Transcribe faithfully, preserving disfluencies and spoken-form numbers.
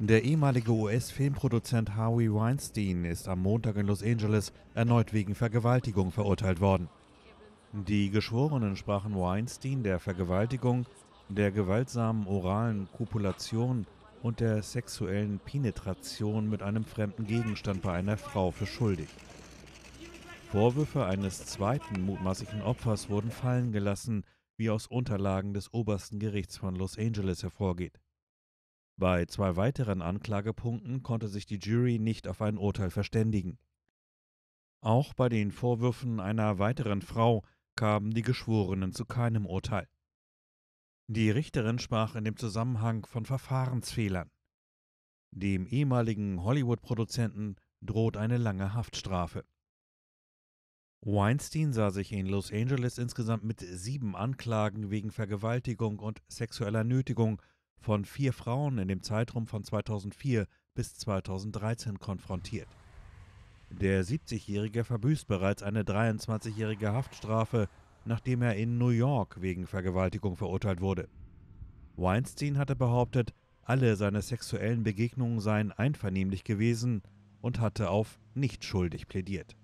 Der ehemalige U S-Filmproduzent Harvey Weinstein ist am Montag in Los Angeles erneut wegen Vergewaltigung verurteilt worden. Die Geschworenen sprachen Weinstein der Vergewaltigung, der gewaltsamen oralen Kopulation und der sexuellen Penetration mit einem fremden Gegenstand bei einer Frau für schuldig. Vorwürfe eines zweiten mutmaßlichen Opfers wurden fallen gelassen, wie aus Unterlagen des obersten Gerichts von Los Angeles hervorgeht. Bei zwei weiteren Anklagepunkten konnte sich die Jury nicht auf ein Urteil verständigen. Auch bei den Vorwürfen einer weiteren Frau kamen die Geschworenen zu keinem Urteil. Die Richterin sprach in dem Zusammenhang von Verfahrensfehlern. Dem ehemaligen Hollywood-Produzenten droht eine lange Haftstrafe. Weinstein sah sich in Los Angeles insgesamt mit sieben Anklagen wegen Vergewaltigung und sexueller Nötigung von vier Frauen in dem Zeitraum von zweitausendvier bis zweitausenddreizehn konfrontiert. Der siebzigjährige verbüßt bereits eine dreiundzwanzigjährige Haftstrafe, nachdem er in New York wegen Vergewaltigung verurteilt wurde. Weinstein hatte behauptet, alle seine sexuellen Begegnungen seien einvernehmlich gewesen und hatte auf nicht schuldig plädiert.